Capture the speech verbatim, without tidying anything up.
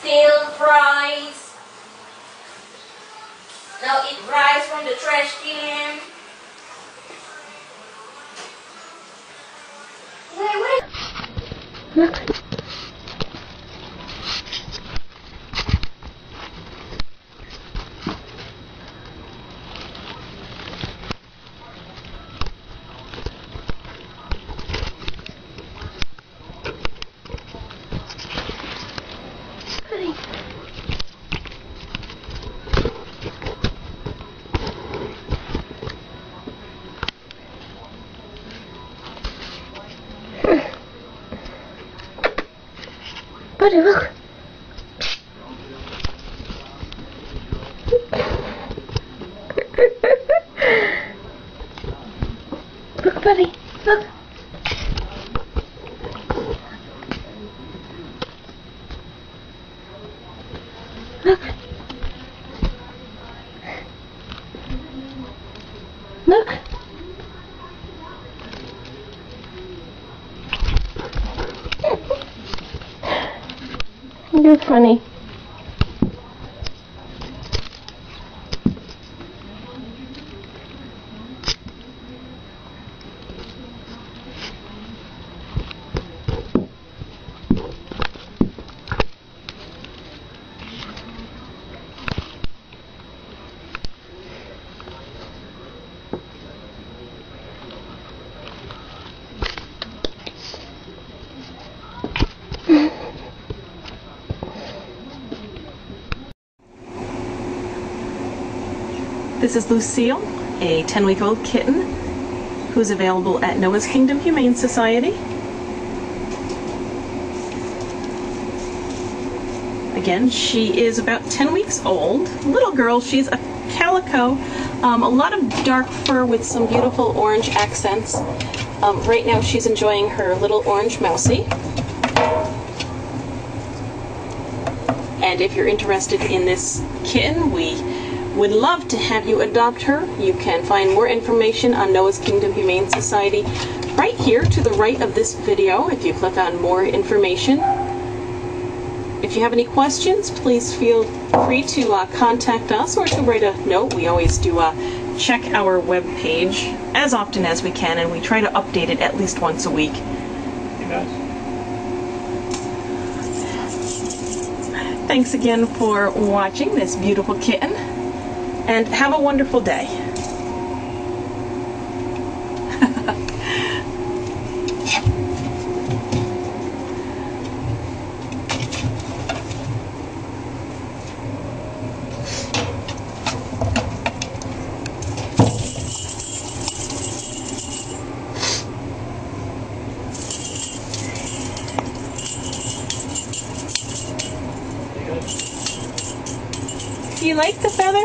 stale fries. Now eat rice from the trash can. Wait, wait. Look. Buddy, look. Look, buddy, look. Look. Look. You're funny. This is Lucille, a ten-week-old kitten who's available at Noah's Kingdom Humane Society. Again, she is about ten weeks old. Little girl, she's a calico. Um, a lot of dark fur with some beautiful orange accents. Um, right now she's enjoying her little orange mousie. And if you're interested in this kitten, we would love to have you adopt her. You can find more information on Noah's Kingdom Humane Society right here to the right of this video if you click on more information. If you have any questions, please feel free to uh, contact us or to write a note. We always do uh, check our webpage as often as we can, and we try to update it at least once a week. Thanks again for watching this beautiful kitten. And have a wonderful day. You like the feather?